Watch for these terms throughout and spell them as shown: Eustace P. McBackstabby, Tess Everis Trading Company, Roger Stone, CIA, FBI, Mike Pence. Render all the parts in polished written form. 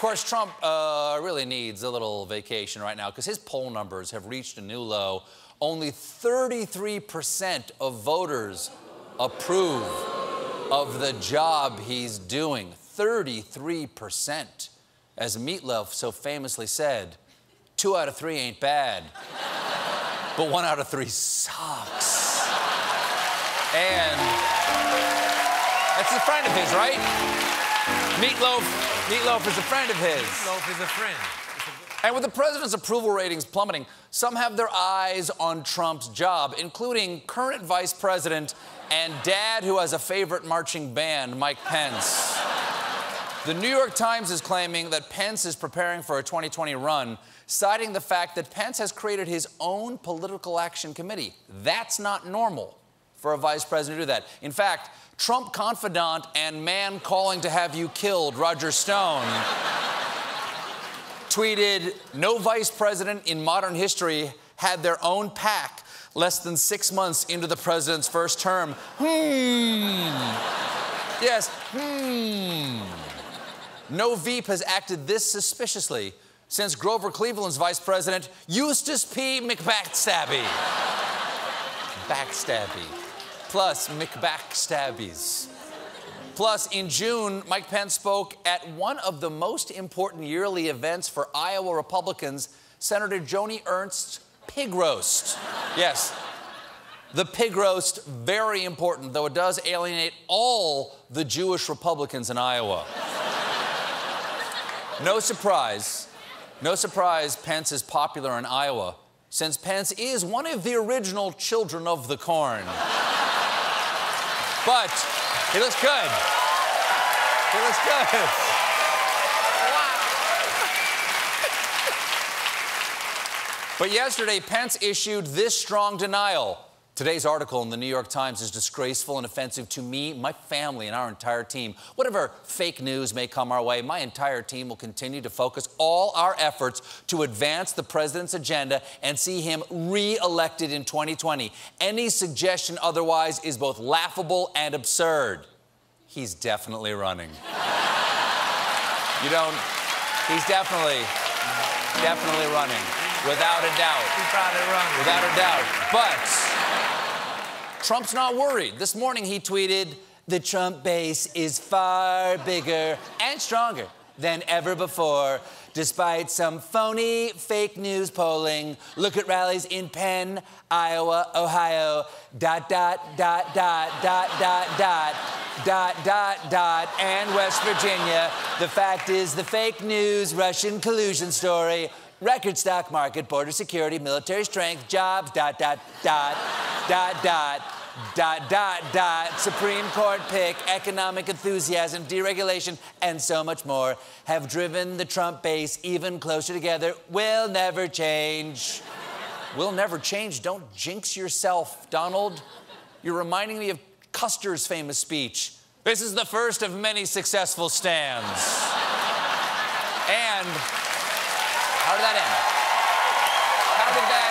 course, Trump really needs a little vacation right now because his poll numbers have reached a new low. Only 33% of voters approve of the job he's doing. 33%. As Meatloaf so famously said, 2 out of 3 ain't bad, but 1 out of 3 sucks. And that's a friend of his, right? Meatloaf is a friend of his. Meatloaf is a friend. And with the president's approval ratings plummeting, some have their eyes on Trump's job, including current vice president and dad who has a favorite marching band, Mike Pence. The New York Times is claiming that Pence is preparing for a 2020 run, citing the fact that Pence has created his own political action committee. That's not normal for a vice president to do that. In fact, Trump confidant and man calling to have you killed, Roger Stone, tweeted, "No vice president in modern history had their own pack less than 6 months into the president's first term." Yes, No Veep has acted this suspiciously since Grover Cleveland's vice president, Eustace P. McBackstabby. Backstabby. Plus McBackstabbies. Plus, in June, Mike Pence spoke at one of the most important yearly events for Iowa Republicans, Senator Joni Ernst's pig roast. Yes. The pig roast, very important, though it does alienate all the Jewish Republicans in Iowa. No surprise Pence is popular in Iowa, since Pence is one of the original children of the corn. But he looks good. He looks good. Wow. But yesterday, Pence issued this strong denial. "Today's article in the New York Times is disgraceful and offensive to me, my family, and our entire team. Whatever fake news may come our way, my entire team will continue to focus all our efforts to advance the president's agenda and see him re-elected in 2020. Any suggestion otherwise is both laughable and absurd." He's definitely running. He's definitely running. Without a doubt. He's probably running. Without a doubt. But Trump's not worried. This morning he tweeted, "The Trump base is far bigger and stronger than ever before, despite some phony fake news polling. Look at rallies in Penn, Iowa, Ohio, ... and West Virginia. The fact is the fake news Russian collusion story, record stock market, border security, military strength, jobs, ... Supreme Court pick, economic enthusiasm, deregulation, and so much more have driven the Trump base even closer together. We'll never change." We'll never change? Don't jinx yourself, Donald. You're reminding me of Custer's famous speech, "This is the first of many successful stands." And how did that end? How did that...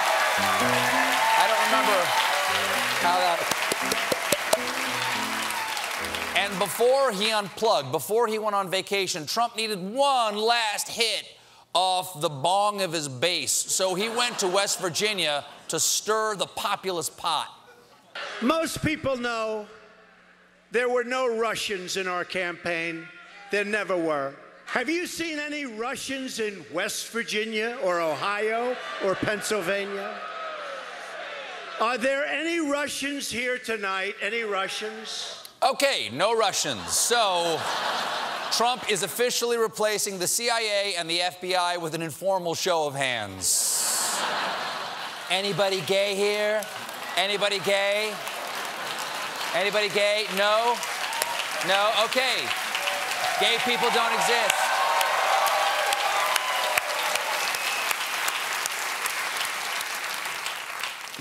And before he unplugged, before he went on vacation, Trump needed one last hit off the bong of his base. So he went to West Virginia to stir the populist pot. "Most people know there were no Russians in our campaign. There never were. Have you seen any Russians in West Virginia or Ohio or Pennsylvania? Are there any Russians here tonight? Any Russians?" Okay, no Russians. So Trump is officially replacing the CIA and the FBI with an informal show of hands. "Anybody gay here? Anybody gay? Anybody gay? No? No? Okay. Gay people don't exist."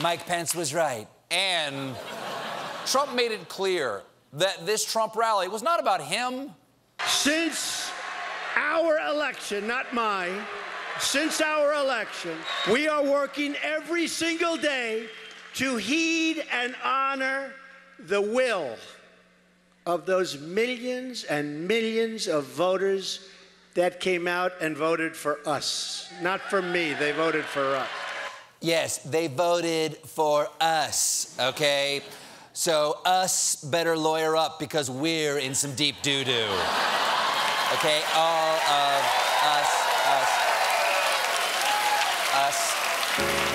Mike Pence was right. And Trump made it clear that this Trump rally was not about him. "Since our election, not mine, since our election, we are working every single day to heed and honor the will of those millions and millions of voters that came out and voted for us. Not for me, they voted for us. Yes, they voted for us, okay? So us better lawyer up because we're in some deep doo-doo. Okay, all of us.